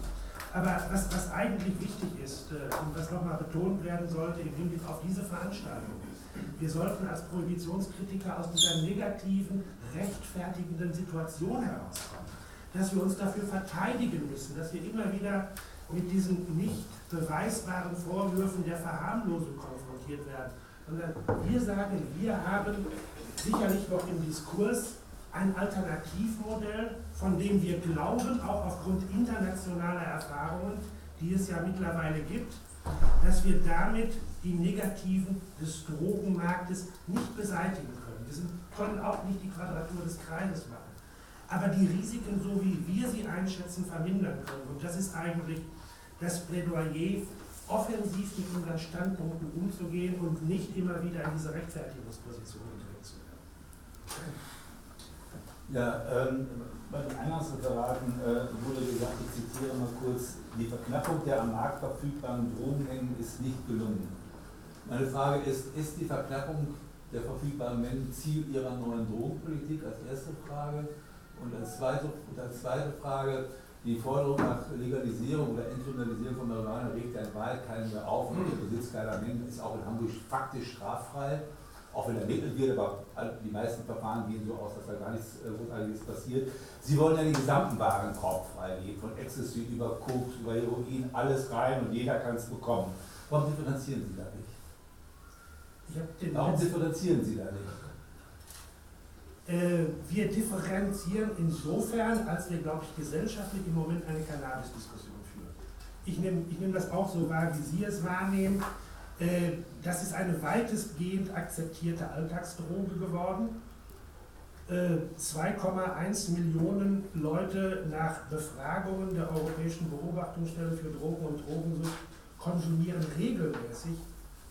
Aber was, was eigentlich wichtig ist äh, und was nochmal betont werden sollte im Hinblick auf diese Veranstaltung, wir sollten als Prohibitionskritiker aus dieser negativen, rechtfertigenden Situation herauskommen, dass wir uns dafür verteidigen müssen, dass wir immer wieder mit diesen nicht beweisbaren Vorwürfen der Verharmlosung konfrontiert werden. Sondern wir sagen, wir haben sicherlich noch im Diskurs ein Alternativmodell, von dem wir glauben, auch aufgrund internationaler Erfahrungen, die es ja mittlerweile gibt, dass wir damit die Negativen des Drogenmarktes nicht beseitigen können. Wir können auch nicht die Quadratur des Kreises machen. Aber die Risiken, so wie wir sie einschätzen, vermindern können. Und das ist eigentlich das Plädoyer, offensiv mit unseren Standpunkten umzugehen und nicht immer wieder in diese Rechtfertigungsposition gedrängt zu werden. Ja, ähm, bei den Eingangsreferaten äh, wurde gesagt, ich zitiere mal kurz, die Verknappung der am Markt verfügbaren Drogenmengen ist nicht gelungen. Meine Frage ist, ist die Verknappung der verfügbaren Mengen Ziel Ihrer neuen Drogenpolitik, als erste Frage? Und als zweite, als zweite Frage, die Forderung nach Legalisierung oder Entkriminalisierung von Marihuana regt ja in Wahrheit keinen mehr auf. Und der Besitz kleiner Mengen ist auch in Hamburg faktisch straffrei, auch wenn ermittelt wird, aber die meisten Verfahren gehen so aus, dass da gar nichts Großartiges passiert. Sie wollen ja den gesamten Warenkorb freigeben, von Ecstasy über Koks, über Heroin, alles rein und jeder kann es bekommen. Warum differenzieren Sie da nicht? Ich hab den Warum differenzieren Sie da nicht? Wir differenzieren insofern, als wir, glaube ich, gesellschaftlich im Moment eine Cannabis-Diskussion führen. Ich nehme ich nehm das auch so wahr, wie Sie es wahrnehmen. Das ist eine weitestgehend akzeptierte Alltagsdroge geworden. zwei Komma eins Millionen Leute nach Befragungen der Europäischen Beobachtungsstelle für Drogen und Drogensucht konsumieren regelmäßig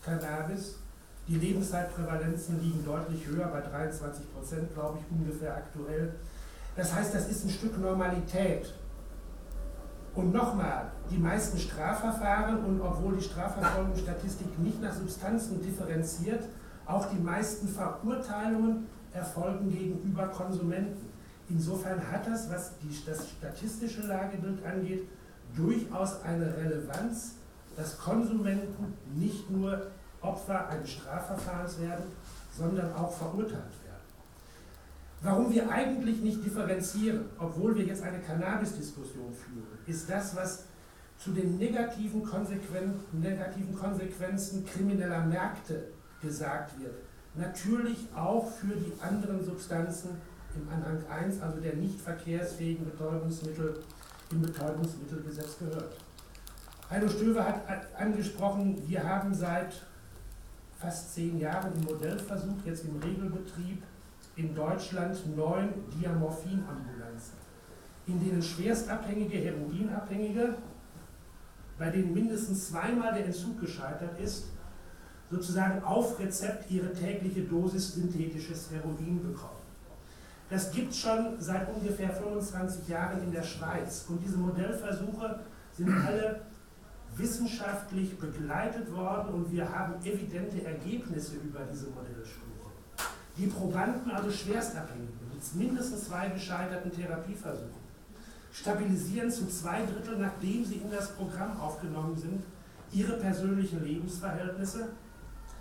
Cannabis. Die Lebenszeitprävalenzen liegen deutlich höher, bei dreiundzwanzig Prozent, glaube ich, ungefähr aktuell. Das heißt, das ist ein Stück Normalität. Und nochmal, die meisten Strafverfahren und obwohl die Strafverfolgungsstatistik nicht nach Substanzen differenziert, auch die meisten Verurteilungen erfolgen gegenüber Konsumenten. Insofern hat das, was die, das statistische Lagebild angeht, durchaus eine Relevanz, dass Konsumenten nicht nur Opfer eines Strafverfahrens werden, sondern auch verurteilt werden. Warum wir eigentlich nicht differenzieren, obwohl wir jetzt eine Cannabis-Diskussion führen, ist das, was zu den negativen Konsequenzen, negativen Konsequenzen krimineller Märkte gesagt wird. Natürlich auch für die anderen Substanzen im Anhang eins, also der nicht verkehrsfähigen Betäubungsmittel, im Betäubungsmittelgesetz gehört. Heino Stöver hat angesprochen, wir haben seit fast zehn Jahren im Modellversuch, jetzt im Regelbetrieb, in Deutschland neun Diamorphin-Ambulanzen, in denen schwerstabhängige, heroinabhängige, bei denen mindestens zweimal der Entzug gescheitert ist, sozusagen auf Rezept ihre tägliche Dosis synthetisches Heroin bekommen. Das gibt es schon seit ungefähr fünfundzwanzig Jahren in der Schweiz und diese Modellversuche sind alle wissenschaftlich begleitet worden und wir haben evidente Ergebnisse über diese Modellstudie. Die Probanden, also Schwerstabhängigen, mit mindestens zwei gescheiterten Therapieversuchen, stabilisieren zu zwei Drittel, nachdem sie in das Programm aufgenommen sind, ihre persönlichen Lebensverhältnisse.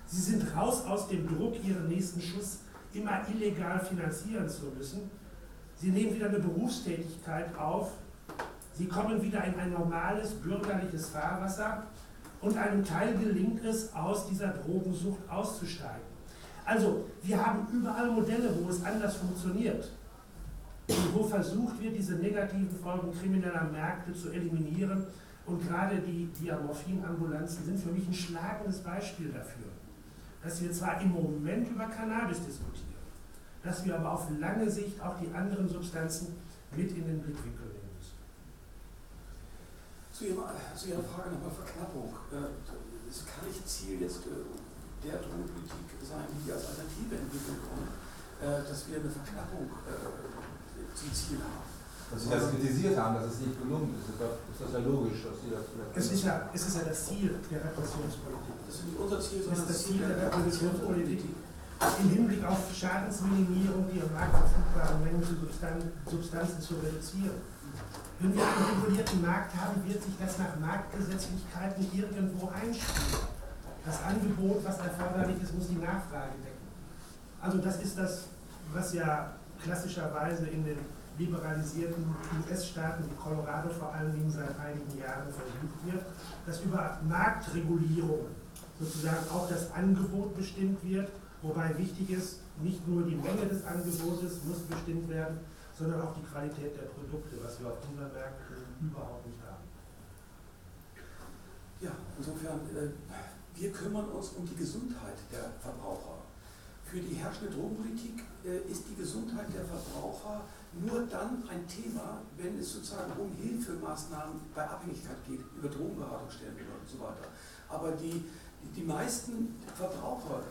Sie sind raus aus dem Druck, ihren nächsten Schuss immer illegal finanzieren zu müssen. Sie nehmen wieder eine Berufstätigkeit auf. Sie kommen wieder in ein normales, bürgerliches Fahrwasser und einem Teil gelingt es, aus dieser Drogensucht auszusteigen. Also, wir haben überall Modelle, wo es anders funktioniert und wo versucht wird, diese negativen Folgen krimineller Märkte zu eliminieren. Und gerade die Diamorphin-Ambulanzen sind für mich ein schlagendes Beispiel dafür, dass wir zwar im Moment über Cannabis diskutieren, dass wir aber auf lange Sicht auch die anderen Substanzen mit in den Blickwinkel nehmen. Zu Ihrer, zu Ihrer Frage nach der Verknappung. Es kann nicht Ziel jetzt der Drogenpolitik sein, die als Alternative entwickelt kommt, dass wir eine Verknappung zum Ziel haben. Dass Sie das kritisiert haben, dass es nicht gelungen ist, ist das ja logisch, dass Sie das. Es ist ja, es ist ja das Ziel der Repressionspolitik. Das ist nicht unser Ziel, sondern das, das Ziel der Repressionspolitik. Im Hinblick auf Schadensminimierung, die am Markt verfügbaren Mengen zu Substanzen zu reduzieren. Wenn wir einen regulierten Markt haben, wird sich das nach Marktgesetzlichkeiten irgendwo einspielen. Das Angebot, was erforderlich ist, muss die Nachfrage decken. Also das ist das, was ja klassischerweise in den liberalisierten U S-Staaten wie Colorado vor allen Dingen seit einigen Jahren versucht wird, dass über Marktregulierung sozusagen auch das Angebot bestimmt wird, wobei wichtig ist, nicht nur die Menge des Angebotes muss bestimmt werden, sondern auch die Qualität der Produkte, was wir auf unseren Märkten überhaupt nicht haben. Ja, insofern, wir kümmern uns um die Gesundheit der Verbraucher. Für die herrschende Drogenpolitik ist die Gesundheit der Verbraucher nur dann ein Thema, wenn es sozusagen um Hilfemaßnahmen bei Abhängigkeit geht, über Drogenberatungsstellen und so weiter. Aber die, die meisten Verbraucher,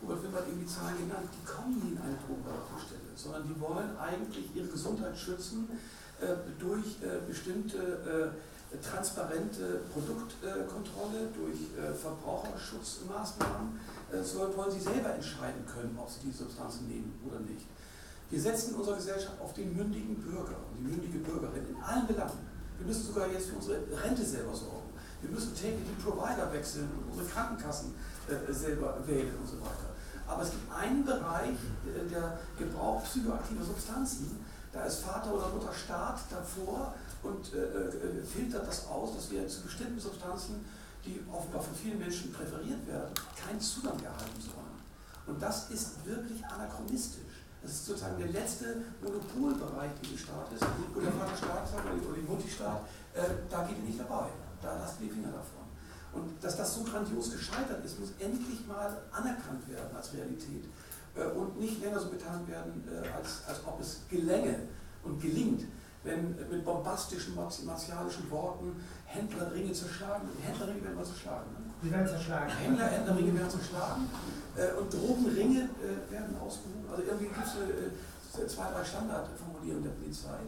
Hubert Wimber hat eben die Zahlen genannt, die kommen nie in eine Drogenberatungsstelle, sondern die wollen eigentlich ihre Gesundheit schützen äh, durch äh, bestimmte äh, transparente Produktkontrolle, äh, durch äh, Verbraucherschutzmaßnahmen. Äh, so wollen sie selber entscheiden können, ob sie die Substanzen nehmen oder nicht. Wir setzen in unserer Gesellschaft auf den mündigen Bürger und die mündige Bürgerin in allen Belangen. Wir müssen sogar jetzt für unsere Rente selber sorgen. Wir müssen täglich die Provider wechseln und unsere Krankenkassen äh, selber wählen und so weiter. Aber es gibt einen Bereich äh, der Gebrauch psychoaktiver Substanzen, da ist Vater oder Mutter Staat davor und äh, äh, filtert das aus, dass wir zu bestimmten Substanzen, die offenbar von vielen Menschen präferiert werden, keinen Zugang erhalten sollen. Und das ist wirklich anachronistisch. Das ist sozusagen der letzte Monopolbereich dieses Staates, wo der Vaterstaat oder der Multistaat, äh, da geht ihr nicht dabei. Da lasst ihr die Finger davon. Und dass das so grandios gescheitert ist, muss endlich mal anerkannt werden als Realität äh, und nicht länger so getan werden, äh, als, als ob es gelänge und gelingt, wenn äh, mit bombastischen, martialischen Worten Händlerringe zerschlagen. Händlerringe werden mal zerschlagen. Die werden zerschlagen. Händler, Händlerringe werden zerschlagen äh, und Drogenringe äh, werden ausgehoben. Also irgendwie gibt es äh, zwei, drei Standardformulierungen der Polizei.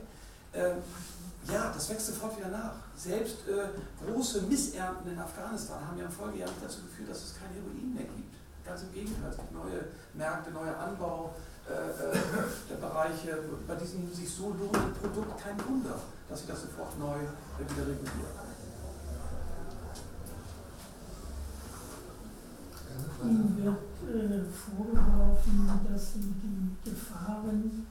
Äh, Ja, das wächst sofort wieder nach. Selbst äh, große Missernten in Afghanistan haben ja im Folgejahr nicht dazu geführt, dass es kein Heroin mehr gibt. Ganz im Gegenteil, es gibt neue Märkte, neuer Anbau äh, äh, der Bereiche. Bei diesem sich so lohnenden Produkt kein Wunder, dass sie das sofort neu äh, wieder regulieren. Ihnen wird äh, vorgeworfen, dass sie die Gefahren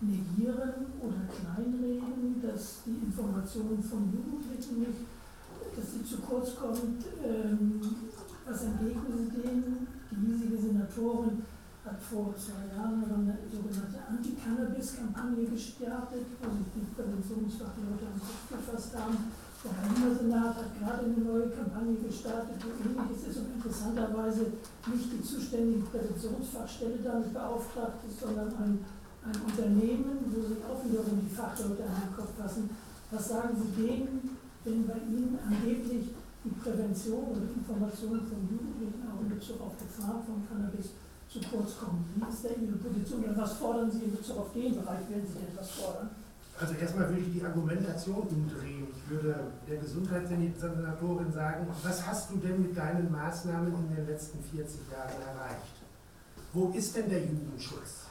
negieren oder kleinreden, dass die Informationen von Jugendlichen nicht, dass sie zu kurz kommt, ähm, was entgegnet denen. Die hiesige Senatorin hat vor zwei Jahren eine sogenannte Anti-Cannabis-Kampagne gestartet, wo sich die Präventionsfachleute am Kopf gefasst haben. Der Berliner Senat hat gerade eine neue Kampagne gestartet, wo ähnliches ist und interessanterweise nicht die zuständige Präventionsfachstelle damit beauftragt ist, sondern ein ein Unternehmen, wo sich auch wiederum die Fachleute an den Kopf fassen. Was sagen Sie denen, wenn bei Ihnen angeblich die Prävention oder Informationen von Jugendlichen auch in Bezug auf Gefahr von Cannabis zu kurz kommen? Wie ist da Ihre Position und was fordern Sie in Bezug auf den Bereich, wenn Sie etwas fordern? Also erstmal würde ich die Argumentation umdrehen. Ich würde der Gesundheitssenatorin sagen, was hast du denn mit deinen Maßnahmen in den letzten vierzig Jahren erreicht? Wo ist denn der Jugendschutz?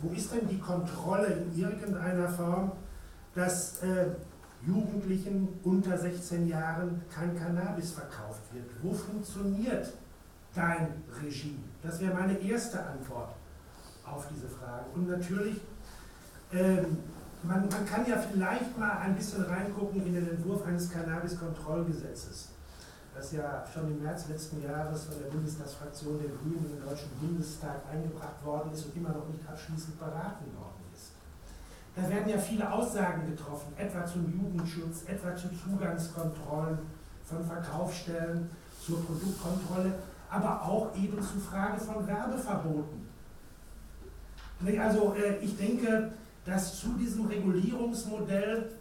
Wo ist denn die Kontrolle in irgendeiner Form, dass äh, Jugendlichen unter sechzehn Jahren kein Cannabis verkauft wird? Wo funktioniert dein Regime? Das wäre meine erste Antwort auf diese Frage. Und natürlich, ähm, man, man kann ja vielleicht mal ein bisschen reingucken in den Entwurf eines Cannabiskontrollgesetzes, das ja schon im März letzten Jahres von der Bundestagsfraktion der Grünen im Deutschen Bundestag eingebracht worden ist und immer noch nicht abschließend beraten worden ist. Da werden ja viele Aussagen getroffen, etwa zum Jugendschutz, etwa zu Zugangskontrollen von Verkaufsstellen, zur Produktkontrolle, aber auch eben zur Frage von Werbeverboten. Also ich denke, dass zu diesem Regulierungsmodell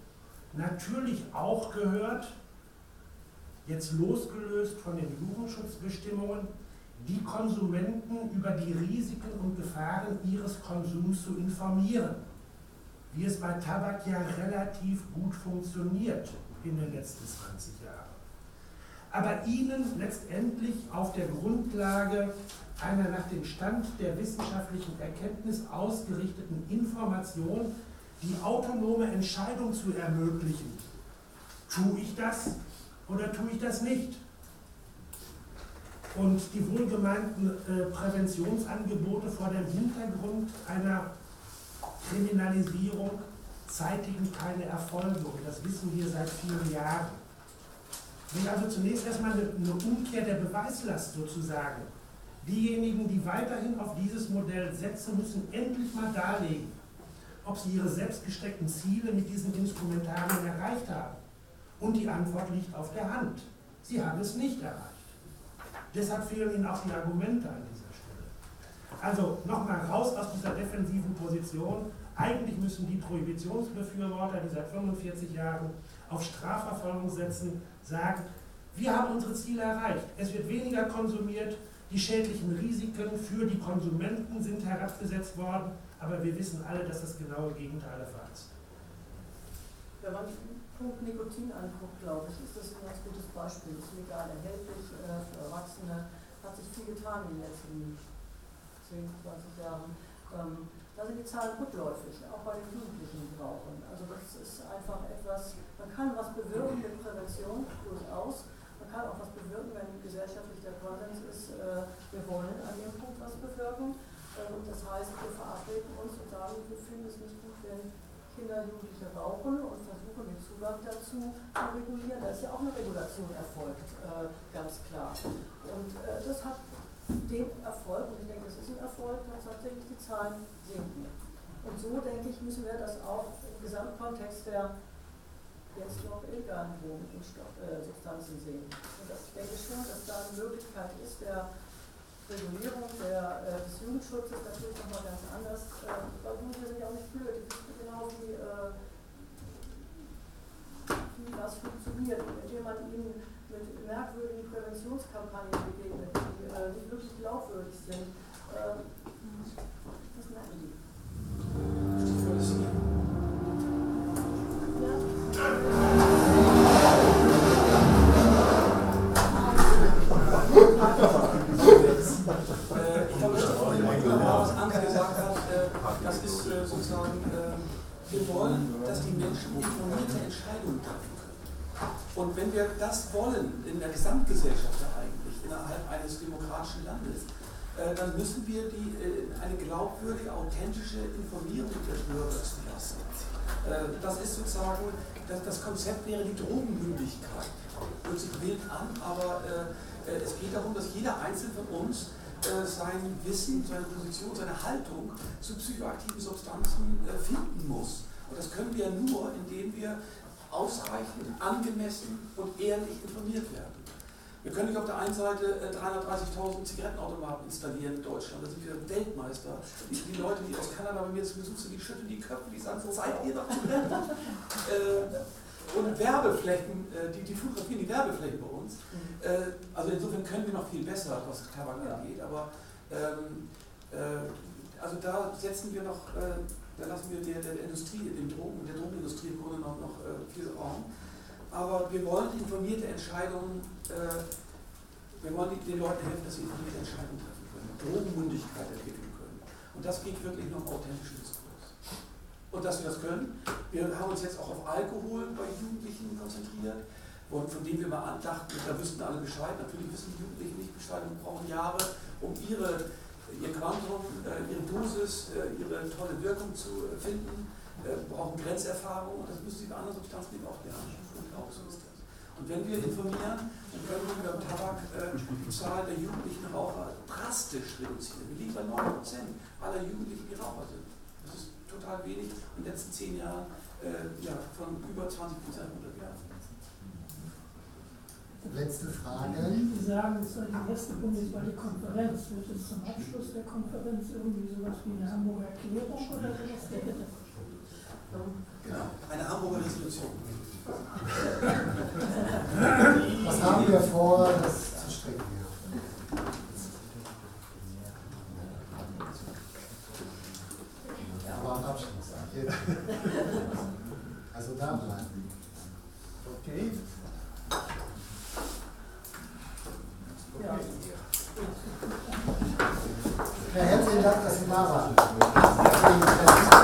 natürlich auch gehört, jetzt losgelöst von den Jugendschutzbestimmungen, die Konsumenten über die Risiken und Gefahren ihres Konsums zu informieren, wie es bei Tabak ja relativ gut funktioniert in den letzten zwanzig Jahren. Aber ihnen letztendlich auf der Grundlage einer nach dem Stand der wissenschaftlichen Erkenntnis ausgerichteten Information die autonome Entscheidung zu ermöglichen. Tue ich das oder tue ich das nicht? Und die wohlgemeinten äh, Präventionsangebote vor dem Hintergrund einer Kriminalisierung zeitigen keine Erfolge. Und das wissen wir seit vielen Jahren. Es ist also zunächst erstmal eine, eine Umkehr der Beweislast sozusagen. Diejenigen, die weiterhin auf dieses Modell setzen, müssen endlich mal darlegen, ob sie ihre selbst gesteckten Ziele mit diesen Instrumentarien erreicht haben. Und die Antwort liegt auf der Hand. Sie haben es nicht erreicht. Deshalb fehlen Ihnen auch die Argumente an dieser Stelle. Also nochmal raus aus dieser defensiven Position. Eigentlich müssen die Prohibitionsbefürworter, die seit fünfundvierzig Jahren auf Strafverfolgung setzen, sagen, wir haben unsere Ziele erreicht. Es wird weniger konsumiert, die schädlichen Risiken für die Konsumenten sind herabgesetzt worden, aber wir wissen alle, dass das genaue Gegenteil der Fall ist. Wenn man den Punkt Nikotin anguckt, glaube ich, ist das ein ganz gutes Beispiel. Das ist legal erhältlich äh, für Erwachsene. Hat sich viel getan in den letzten zehn, zwanzig Jahren. Ähm, da sind die Zahlen rückläufig, auch bei den Jugendlichen brauchen. Also das ist einfach etwas, man kann was bewirken mit Prävention, durchaus. Man kann auch was bewirken, wenn gesellschaftlich der Konsens ist, äh, wir wollen an dem Punkt was bewirken. Äh, und das heißt, wir verabreden uns und sagen, wir finden es nicht gut, wenn Kinder, Jugendliche rauchen und versuchen den Zugang dazu zu regulieren. Da ist ja auch eine Regulation erfolgt, äh, ganz klar. Und äh, das hat den Erfolg, und ich denke, das ist ein Erfolg, dass tatsächlich die Zahlen sinken. Und so, denke ich, müssen wir das auch im Gesamtkontext der jetzt noch illegalen Drogen und äh, Substanzen sehen. Und das, ich denke schon, dass da eine Möglichkeit ist, der Regulierung der, äh, des Jugendschutzes natürlich nochmal ganz anders. Äh, weil Jugendliche sind ja auch nicht blöd, die wissen genau, wie, äh, wie das funktioniert, indem man ihnen mit merkwürdigen Präventionskampagnen begegnet, die äh, nicht wirklich glaubwürdig sind. Äh, das merken die. Ja. Ich glaube, was Anke gesagt hat, das ist sozusagen, wir wollen, dass die Menschen informierte Entscheidungen treffen können. Und wenn wir das wollen, in der Gesamtgesellschaft eigentlich, innerhalb eines demokratischen Landes, dann müssen wir die, eine glaubwürdige, authentische Informierung des Bürgers lassen. Das ist sozusagen, das Konzept wäre die Drogenmündigkeit. Hört sich wild an, aber es geht darum, dass jeder Einzelne von uns sein Wissen, seine Position, seine Haltung zu psychoaktiven Substanzen finden muss. Und das können wir nur, indem wir ausreichend, angemessen und ehrlich informiert werden. Wir können nicht auf der einen Seite dreihundertdreißigtausend Zigarettenautomaten installieren in Deutschland, da sind wir Weltmeister. Die Leute, die aus Kanada bei mir zu Besuch sind, die schütteln die Köpfe, die sagen, so seid ihr doch Zigaretten. Und Werbeflächen, die, die fotografieren die Werbeflächen bei uns. Mhm. Also insofern können wir noch viel besser, was Tabak angeht, aber ähm, äh, also da setzen wir noch, äh, da lassen wir der, der Industrie, dem Drogen, der Drogenindustrie im Grunde noch, noch äh, viel Raum. Aber wir wollen informierte Entscheidungen, äh, wir wollen den Leuten helfen, dass sie informierte Entscheidungen treffen können, Drogenmündigkeit entwickeln können. Und das geht wirklich noch authentisch ins. Und dass wir das können. Wir haben uns jetzt auch auf Alkohol bei Jugendlichen konzentriert, von dem wir mal dachten, da wüssten alle Bescheid. Natürlich wissen die Jugendlichen nicht Bescheid und brauchen Jahre, um ihre, ihr Quantum, ihre Dosis, ihre tolle Wirkung zu finden, brauchen Grenzerfahrung und das müssen sie bei anderen Substanzen auch lernen. Und auch so ist das. Und wenn wir informieren, dann können wir beim Tabak die Zahl der jugendlichen Raucher drastisch reduzieren. Wir liegen bei neun Prozent aller Jugendlichen, die Raucher sind. Total wenig in den letzten zehn Jahren äh, ja, von über zwanzig Prozent runtergegangen. Letzte Frage. Sie sagen, es soll die erste bundesweite Konferenz. Wird es zum Abschluss der Konferenz irgendwie sowas wie eine Hamburger Erklärung oder sowas geben? Genau, eine Hamburger Resolution. Was haben wir vor, das zu strecken? Also da bleiben. Okay. Okay. Ja, herzlichen Dank, dass Sie da waren.